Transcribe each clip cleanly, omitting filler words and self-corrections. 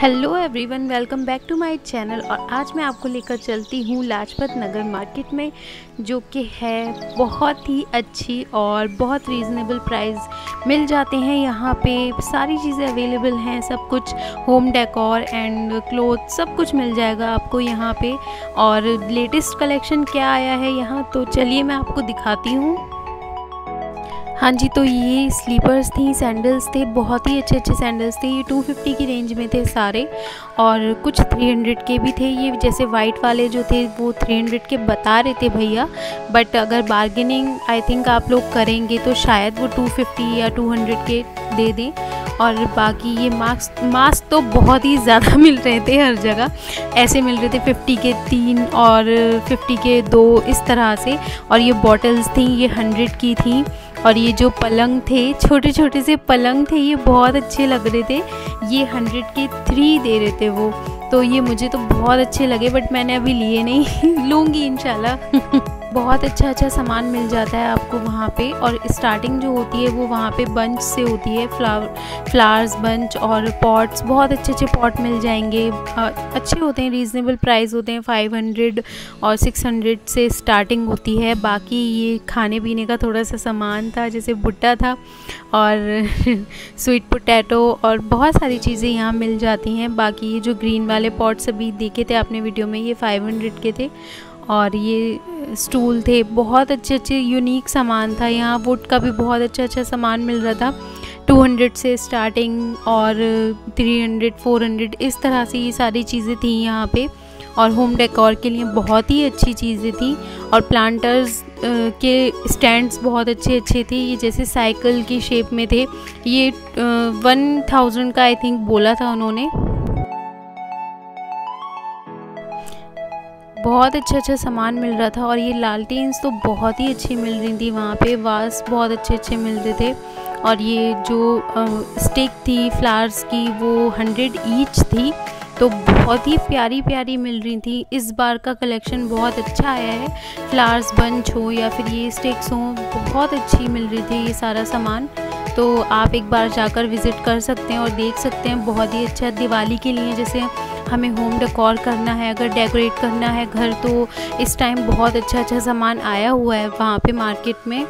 Hello everyone, welcome back to my channel. और आज मैं आपको लेकर चलती हूँ लाजपत नगर मार्केट में, जो कि है बहुत ही अच्छी और बहुत रीज़नेबल प्राइस मिल जाते हैं। यहाँ पे सारी चीज़ें अवेलेबल हैं, सब कुछ होम डेकोर एंड क्लोथ सब कुछ मिल जाएगा आपको यहाँ पे। और लेटेस्ट कलेक्शन क्या आया है यहाँ, तो चलिए मैं आपको दिखाती हूँ। हाँ जी, तो ये स्लीपर्स थी, सैंडल्स थे, बहुत ही अच्छे अच्छे सैंडल्स थे। ये 250 की रेंज में थे सारे, और कुछ 300 के भी थे। ये जैसे वाइट वाले जो थे वो 300 के बता रहे थे भैया, बट अगर बार्गेनिंग आई थिंक आप लोग करेंगे तो शायद वो 250 या 200 के दे दें। और बाकी ये मास्क तो बहुत ही ज़्यादा मिल रहे थे, हर जगह ऐसे मिल रहे थे, 50 के 3 और 50 के 2 इस तरह से। और ये बॉटल्स थी, ये 100 की थी। और ये जो पलंग थे, छोटे छोटे से पलंग थे, ये बहुत अच्छे लग रहे थे। ये 100 के 3 दे रहे थे वो, तो ये मुझे तो बहुत अच्छे लगे, बट मैंने अभी लिए नहीं, लूँगी इंशाल्लाह। बहुत अच्छा अच्छा सामान मिल जाता है आपको वहाँ पे। और स्टार्टिंग जो होती है वो वहाँ पे बंच से होती है, फ्लावर्स बंच और पॉट्स। बहुत अच्छे अच्छे पॉट मिल जाएंगे, अच्छे होते हैं, रीज़नेबल प्राइस होते हैं। 500 और 600 से स्टार्टिंग होती है। बाकी ये खाने पीने का थोड़ा सा सामान था, जैसे भुट्टा था और स्वीट पोटैटो और बहुत सारी चीज़ें यहाँ मिल जाती हैं। बाकी ये जो ग्रीन वाले पॉट्स अभी देखे थे आपने वीडियो में, ये 500 के थे। और ये स्टूल थे, बहुत अच्छे अच्छे यूनिक सामान था यहाँ। वुड का भी बहुत अच्छा अच्छा सामान मिल रहा था, 200 से स्टार्टिंग और 300, 400 इस तरह से ये सारी चीज़ें थी यहाँ पे। और होम डेकोर के लिए बहुत ही अच्छी चीज़ें थी। और प्लांटर्स के स्टैंड्स बहुत अच्छे अच्छे थे। ये जैसे साइकिल की शेप में थे, ये 1000 का आई थिंक बोला था उन्होंने। बहुत अच्छा अच्छा सामान मिल रहा था। और ये लालटेन्स तो बहुत ही अच्छी मिल रही थी वहाँ पे, वास बहुत अच्छे अच्छे मिल रहे थे। और ये जो स्टिक थी फ्लावर्स की, वो 100 ईच थी, तो बहुत ही प्यारी प्यारी मिल रही थी। इस बार का कलेक्शन बहुत अच्छा आया है, फ्लावर्स बंच हो या फिर ये स्टिक्स हों, बहुत अच्छी मिल रही थी ये सारा सामान। तो आप एक बार जाकर विज़िट कर सकते हैं और देख सकते हैं, बहुत ही अच्छा। दिवाली के लिए जैसे हमें होम डेकोर करना है, अगर डेकोरेट करना है घर, तो इस टाइम बहुत अच्छा अच्छा सामान आया हुआ है वहाँ पे मार्केट में।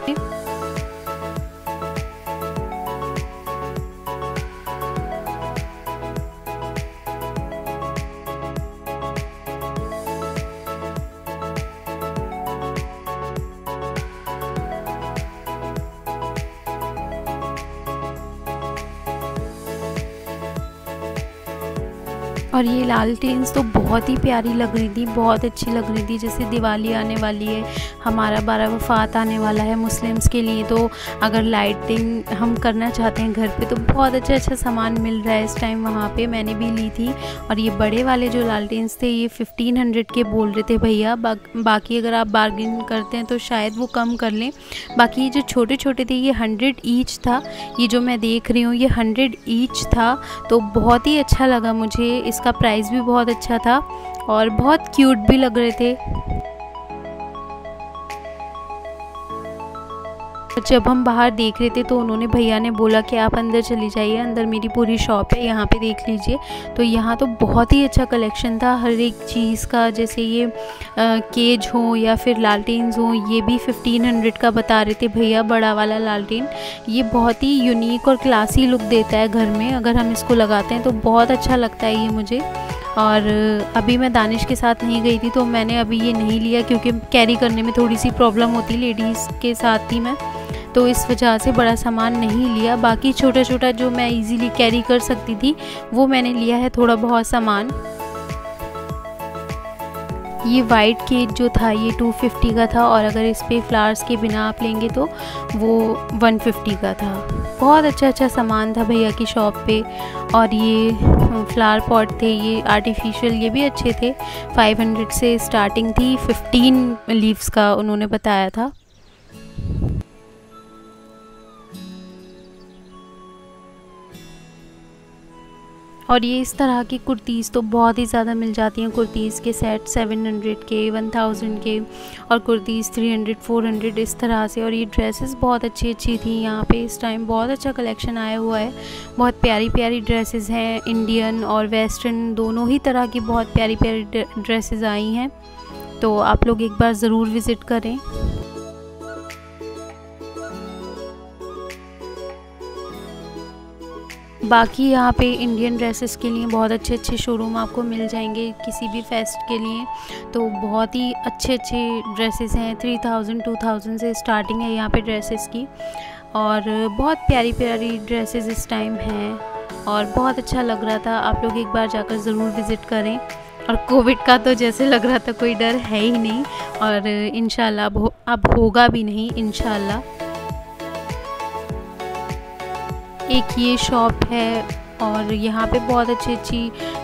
और ये लालटेन्स तो बहुत ही प्यारी लग रही थी, बहुत अच्छी लग रही थी। जैसे दिवाली आने वाली है, हमारा 12वां वफात आने वाला है मुस्लिम्स के लिए, तो अगर लाइटिंग हम करना चाहते हैं घर पे, तो बहुत अच्छा अच्छा सामान मिल रहा है इस टाइम वहाँ पे। मैंने भी ली थी। और ये बड़े वाले जो लालटेन्स थे, ये 1500 के बोल रहे थे भैया। बाकी अगर आप बार्गेन करते हैं तो शायद वो कम कर लें। बाकी ये जो छोटे छोटे थे, ये 100 ईच था। ये जो मैं देख रही हूँ ये 100 ईच था, तो बहुत ही अच्छा लगा मुझे। इसका प्राइस भी बहुत अच्छा था और बहुत क्यूट भी लग रहे थे। जब हम बाहर देख रहे थे तो उन्होंने, भैया ने बोला कि आप अंदर चली जाइए, अंदर मेरी पूरी शॉप है, यहाँ पे देख लीजिए। तो यहाँ तो बहुत ही अच्छा कलेक्शन था हर एक चीज़ का, जैसे ये केज हो या फिर लालटेन्स हो। ये भी 1500 का बता रहे थे भैया, बड़ा वाला लालटेन। ये बहुत ही यूनिक और क्लासी लुक देता है घर में, अगर हम इसको लगाते हैं तो बहुत अच्छा लगता है ये मुझे। और अभी मैं दानिश के साथ नहीं गई थी, तो मैंने अभी ये नहीं लिया, क्योंकि कैरी करने में थोड़ी सी प्रॉब्लम होती, लेडीज़ के साथ थी मैं, तो इस वजह से बड़ा सामान नहीं लिया। बाकी छोटा छोटा जो मैं इजीली कैरी कर सकती थी वो मैंने लिया है, थोड़ा बहुत सामान। ये वाइट केक जो था ये 250 का था, और अगर इस पर फ्लावर्स के बिना आप लेंगे तो वो 150 का था। बहुत अच्छा अच्छा सामान था भैया की शॉप पे। और ये फ्लावर पॉट थे, ये आर्टिफिशियल, ये भी अच्छे थे। 500 से स्टार्टिंग थी, 15 लीव्स का उन्होंने बताया था। और ये इस तरह की कुर्तीज़ तो बहुत ही ज़्यादा मिल जाती हैं। कुर्तीज़ के सेट 700 के, 1000 के और कुर्तीज़ 300, 400 इस तरह से। और ये ड्रेसेस बहुत अच्छी अच्छी थी। यहाँ पे इस टाइम बहुत अच्छा कलेक्शन आया हुआ है, बहुत प्यारी प्यारी ड्रेसेस हैं। इंडियन और वेस्टर्न दोनों ही तरह की बहुत प्यारी प्यारी ड्रेसेस आई हैं, तो आप लोग एक बार ज़रूर विज़िट करें। बाकी यहाँ पे इंडियन ड्रेसेस के लिए बहुत अच्छे अच्छे शोरूम आपको मिल जाएंगे किसी भी फेस्ट के लिए, तो बहुत ही अच्छे अच्छे ड्रेसेस हैं। 3000, 2000 से स्टार्टिंग है यहाँ पे ड्रेसेस की, और बहुत प्यारी प्यारी ड्रेसेस इस टाइम हैं और बहुत अच्छा लग रहा था। आप लोग एक बार जाकर ज़रूर विज़िट करें। और कोविड का तो जैसे लग रहा था कोई डर है ही नहीं, और इंशाल्लाह अब होगा भी नहीं इंशाल्लाह। एक ये शॉप है और यहाँ पे बहुत अच्छी अच्छी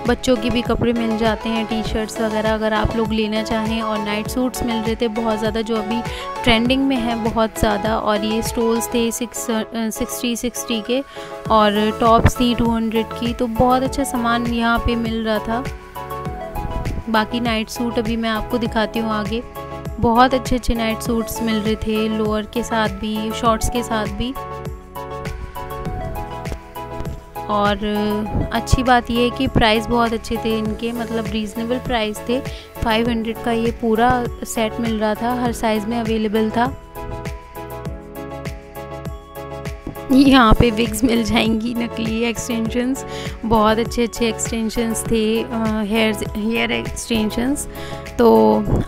बच्चों के भी कपड़े मिल जाते हैं, टी शर्ट्स वगैरह अगर आप लोग लेना चाहें। और नाइट सूट्स मिल रहे थे बहुत ज़्यादा, जो अभी ट्रेंडिंग में है बहुत ज़्यादा। और ये स्टोल्स थे 60 के, और टॉप्स थी 200 की, तो बहुत अच्छा सामान यहाँ पे मिल रहा था। बाकी नाइट सूट अभी मैं आपको दिखाती हूँ आगे। बहुत अच्छे अच्छे नाइट सूट्स मिल रहे थे, लोअर के साथ भी, शॉर्ट्स के साथ भी। और अच्छी बात यह है कि प्राइस बहुत अच्छे थे इनके, मतलब रीज़नेबल प्राइस थे। 500 का ये पूरा सेट मिल रहा था, हर साइज़ में अवेलेबल था। यहाँ पे विग्स मिल जाएंगी, नकली एक्सटेंशंस, बहुत अच्छे अच्छे एक्सटेंशंस थे, हेयर एक्सटेंशंस। तो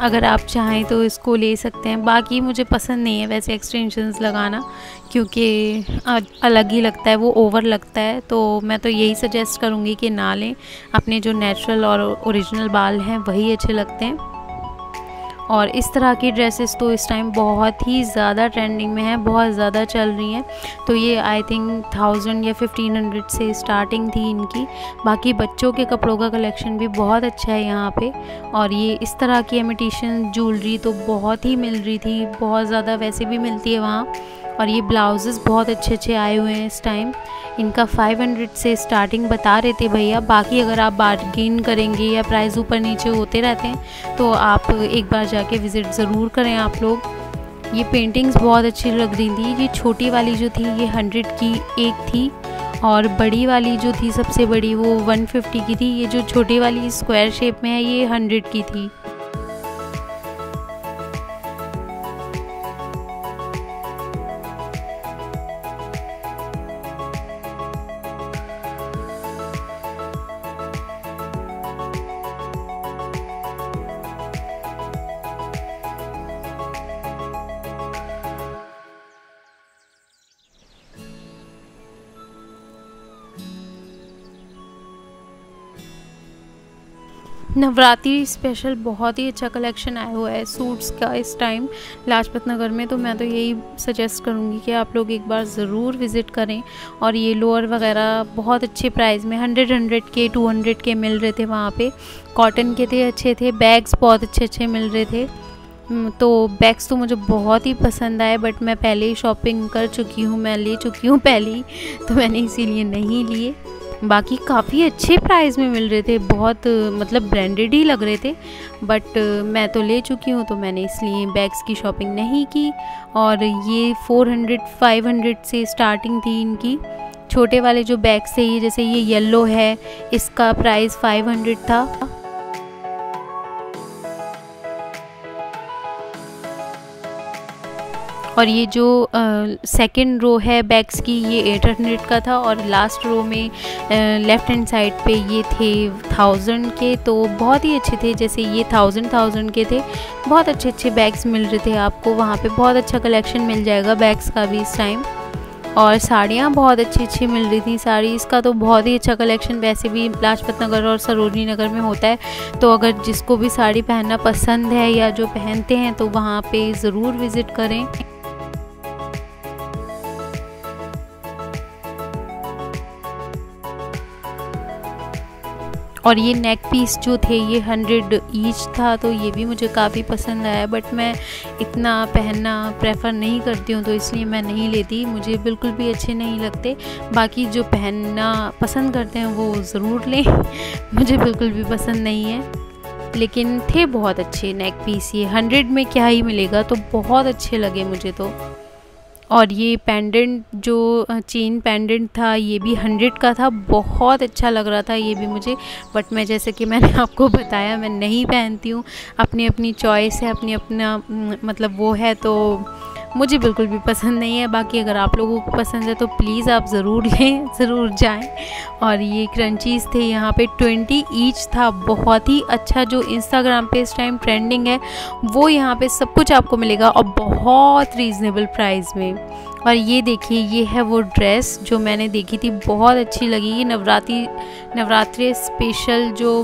अगर आप चाहें तो इसको ले सकते हैं। बाकी मुझे पसंद नहीं है वैसे एक्सटेंशंस लगाना, क्योंकि अलग ही लगता है, वो ओवर लगता है। तो मैं तो यही सजेस्ट करूँगी कि ना लें, अपने जो नेचुरल और ओरिजिनल बाल हैं वही अच्छे लगते हैं। और इस तरह की ड्रेसेस तो इस टाइम बहुत ही ज़्यादा ट्रेंडिंग में है, बहुत ज़्यादा चल रही हैं। तो ये आई थिंक 1000 या 1500 से स्टार्टिंग थी इनकी। बाकी बच्चों के कपड़ों का कलेक्शन भी बहुत अच्छा है यहाँ पे। और ये इस तरह की इमिटेशन ज्वेलरी तो बहुत ही मिल रही थी, बहुत ज़्यादा वैसे भी मिलती है वहाँ। और ये ब्लाउजेस बहुत अच्छे अच्छे आए हुए हैं इस टाइम, इनका 500 से स्टार्टिंग बता रहे थे भैया। बाकी अगर आप बार्गेन करेंगे या प्राइस ऊपर नीचे होते रहते हैं, तो आप एक बार जाके विज़िट ज़रूर करें आप लोग। ये पेंटिंग्स बहुत अच्छी लग रही थी। ये छोटी वाली जो थी ये 100 की एक थी, और बड़ी वाली जो थी सबसे बड़ी वो 150 की थी। ये जो छोटी वाली स्क्वायर शेप में है ये 100 की थी। नवरात्रि स्पेशल बहुत ही अच्छा कलेक्शन आया हुआ है सूट्स का इस टाइम लाजपत नगर में, तो मैं तो यही सजेस्ट करूँगी कि आप लोग एक बार ज़रूर विज़िट करें। और ये लोअर वगैरह बहुत अच्छे प्राइस में 100 के, 200 के मिल रहे थे वहाँ पे। कॉटन के थे, अच्छे थे। बैग्स बहुत अच्छे अच्छे मिल रहे थे, तो बैग्स तो मुझे बहुत ही पसंद आए, बट मैं पहले ही शॉपिंग कर चुकी हूँ, मैं ले चुकी हूँ पहले ही, तो मैंने इसीलिए नहीं लिए। बाकी काफ़ी अच्छे प्राइस में मिल रहे थे, बहुत मतलब ब्रांडेड ही लग रहे थे, बट मैं तो ले चुकी हूँ तो मैंने इसलिए बैग्स की शॉपिंग नहीं की। और ये 400, 500 से स्टार्टिंग थी इनकी। छोटे वाले जो बैग्स थे ये, जैसे ये येलो है, इसका प्राइस 500 था। और ये जो सेकंड रो है बैग्स की ये 800 का था, और लास्ट रो में लेफ़्ट हैंड साइड पे ये थे 1000 के, तो बहुत ही अच्छे थे। जैसे ये 1000 के थे, बहुत अच्छे अच्छे बैग्स मिल रहे थे आपको वहाँ पे। बहुत अच्छा कलेक्शन मिल जाएगा बैग्स का भी इस टाइम। और साड़ियाँ बहुत अच्छी अच्छी मिल रही थी। साड़ी इसका तो बहुत ही अच्छा कलेक्शन वैसे भी लाजपत नगर और सरोजनी नगर में होता है, तो अगर जिसको भी साड़ी पहनना पसंद है या जो पहनते हैं तो वहाँ पर ज़रूर विज़िट करें। और ये नेक पीस जो थे ये 100 ईच था, तो ये भी मुझे काफ़ी पसंद आया। बट मैं इतना पहनना प्रेफर नहीं करती हूँ, तो इसलिए मैं नहीं लेती, मुझे बिल्कुल भी अच्छे नहीं लगते। बाकी जो पहनना पसंद करते हैं वो ज़रूर लें, मुझे बिल्कुल भी पसंद नहीं है। लेकिन थे बहुत अच्छे नेक पीस, ये 100 में क्या ही मिलेगा, तो बहुत अच्छे लगे मुझे तो। और ये पेंडेंट जो चेन पेंडेंट था ये भी 100 का था, बहुत अच्छा लग रहा था ये भी मुझे। बट मैं, जैसे कि मैंने आपको बताया, मैं नहीं पहनती हूँ, अपनी अपनी चॉइस है, अपनी अपना मतलब वो है, तो मुझे बिल्कुल भी पसंद नहीं है। बाकी अगर आप लोगों को पसंद है तो प्लीज़ आप ज़रूर लें, ज़रूर जाएं। और ये क्रंचीज़ थे, यहाँ पे 20 ईच था, बहुत ही अच्छा। जो इंस्टाग्राम पे इस टाइम ट्रेंडिंग है वो यहाँ पे सब कुछ आपको मिलेगा, और बहुत रीज़नेबल प्राइस में। और ये देखिए, ये है वो ड्रेस जो मैंने देखी थी, बहुत अच्छी लगी। ये नवरात्रि स्पेशल जो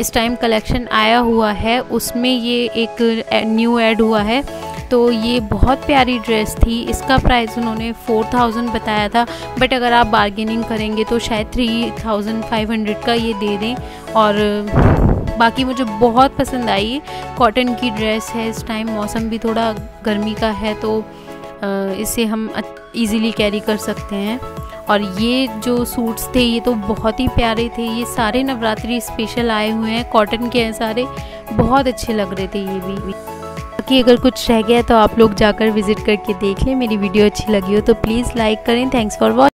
इस टाइम कलेक्शन आया हुआ है उसमें ये एक न्यू ऐड हुआ है, तो ये बहुत प्यारी ड्रेस थी। इसका प्राइस उन्होंने 4000 बताया था, बट अगर आप बार्गेनिंग करेंगे तो शायद 3500 का ये दे दें। और बाकी मुझे बहुत पसंद आई, कॉटन की ड्रेस है, इस टाइम मौसम भी थोड़ा गर्मी का है, तो इसे हम इजीली कैरी कर सकते हैं। और ये जो सूट्स थे ये तो बहुत ही प्यारे थे, ये सारे नवरात्रि स्पेशल आए हुए हैं, कॉटन के हैं सारे, बहुत अच्छे लग रहे थे ये भी। कि अगर कुछ रह गया तो आप लोग जाकर विज़िट करके देख लें। मेरी वीडियो अच्छी लगी हो तो प्लीज़ लाइक करें। Thanks for watching.